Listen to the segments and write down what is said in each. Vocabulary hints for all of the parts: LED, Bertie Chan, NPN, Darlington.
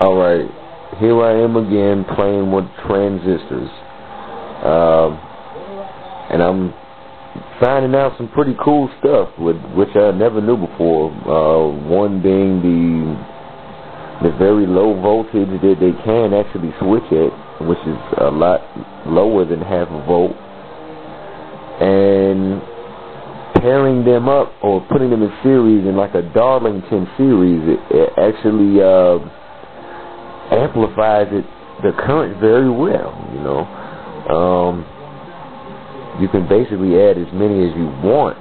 Alright, here I am again playing with transistors. And I'm finding out some pretty cool stuff, which I never knew before. One being the very low voltage that they can actually switch at, which is a lot lower than 0.5 volt. And pairing them up or putting them in series in like a Darlington series, it actually amplifies the current very well, you know. You can basically add as many as you want.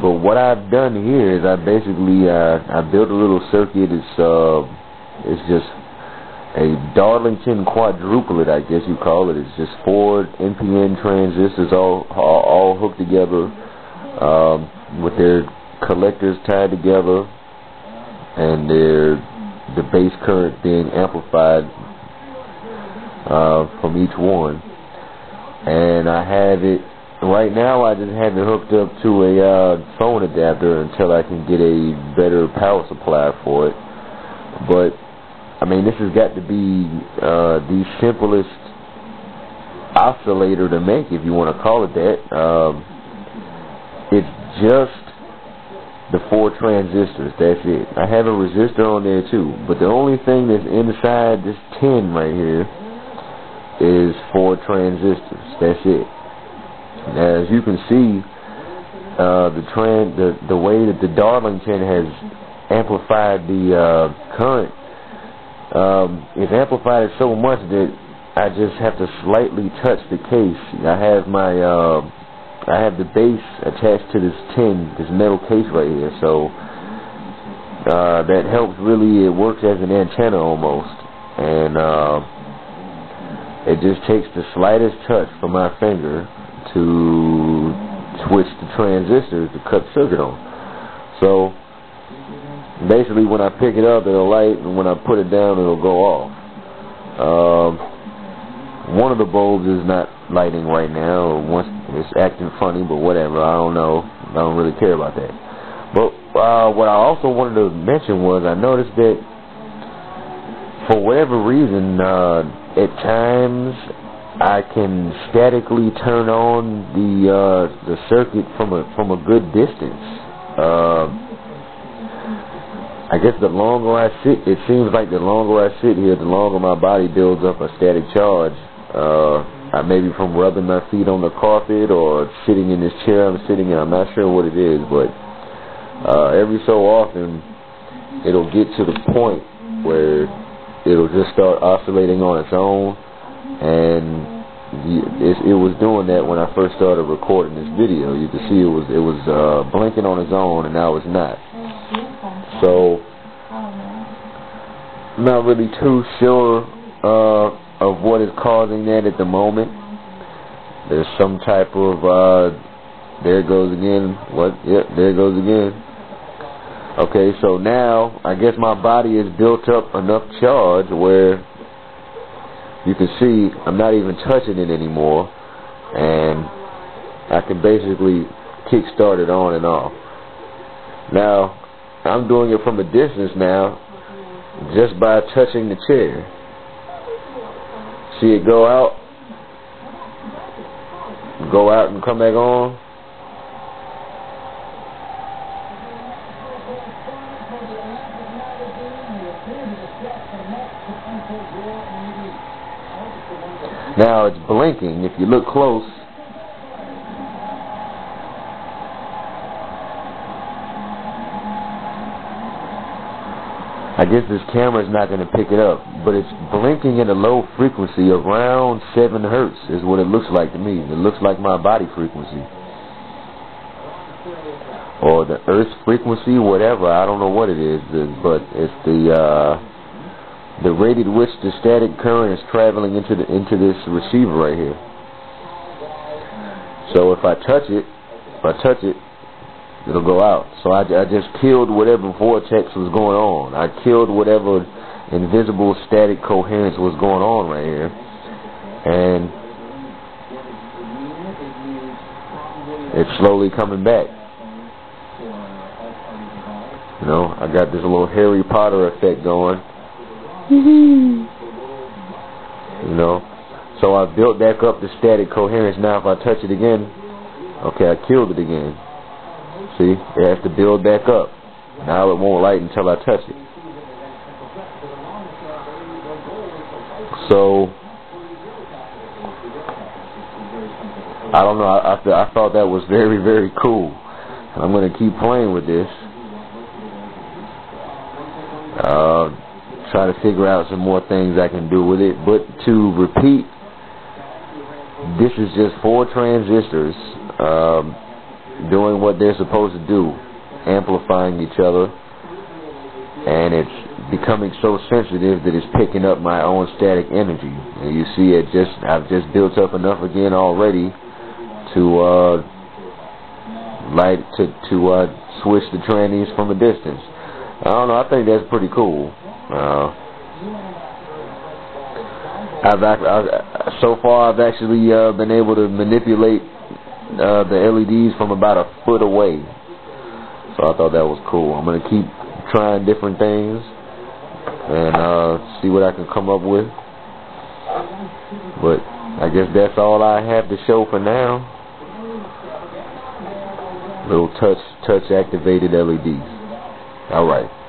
But what I've done here is I basically I built a little circuit. It's just a Darlington quadruplet, I guess you call it. It's just 4 NPN transistors all hooked together with their collectors tied together, and the base current being amplified from each one. And I have it right now. I just have it hooked up to a phone adapter until I can get a better power supply for it. But I mean, this has got to be the simplest oscillator to make, if you want to call it that. It's just the 4 transistors. That's it. I have a resistor on there too, but the only thing that's inside this tin right here is 4 transistors. That's it. Now, as you can see, the way that the Darlington has amplified the current, it's amplified it so much that I just have to slightly touch the case. I have my I have the base attached to this tin, this metal case right here, so that helps really. It works as an antenna almost, and it just takes the slightest touch from my finger to switch the transistors to cut circuit on. So basically, when I pick it up, it'll light, and when I put it down, it'll go off. One of the bulbs is not lighting right now. It's acting funny, but whatever. I don't know. I don't really care about that. But what I also wanted to mention was I noticed that, for whatever reason, at times I can statically turn on the circuit from a good distance. I guess the longer I sit, it seems like the longer I sit here, the longer my body builds up a static charge. I maybe from rubbing my feet on the carpet or sitting in this chair I'm sitting in. I'm not sure what it is, but every so often it'll get to the point where it'll just start oscillating on its own, and it was doing that when I first started recording this video. You can see it was blinking on its own, and now it's not. So I'm not really too sure of what is causing that at the moment. There's some type of there it goes again. What? Yep, there it goes again. Okay, so now I guess my body has built up enough charge where you can see I'm not even touching it anymore, and I can basically kickstart it on and off. Now, I'm doing it from a distance now just by touching the chair. See it go out and come back on. Now it's blinking. If you look close, I guess this camera's not going to pick it up, but it's blinking at a low frequency, around 7 hertz is what it looks like to me. It looks like my body frequency, or the Earth's frequency, whatever. I don't know what it is, but it's the rate at which the static current is traveling into this receiver right here. So if I touch it, it'll go out. So I just killed whatever vortex was going on. I killed whatever invisible static coherence was going on right here. And it's slowly coming back. You know, I got this little Harry Potter effect going. You know, so I built back up the static coherence. Now if I touch it again, okay, I killed it again. See, it has to build back up. Now it won't light until I touch it. So I don't know, I thought that was very, very cool. I'm going to keep playing with this. Try to figure out some more things I can do with it. But to repeat, this is just 4 transistors doing what they're supposed to do, amplifying each other, and it's becoming so sensitive that it's picking up my own static energy. And you see, it just I've just built up enough again already to switch the trannies from a distance. I don't know, I think that's pretty cool. So far I've actually been able to manipulate the LEDs from about a foot away, so I thought that was cool. I'm going to keep trying different things and see what I can come up with, but I guess that's all I have to show for now. Little touch activated LEDs. Alright.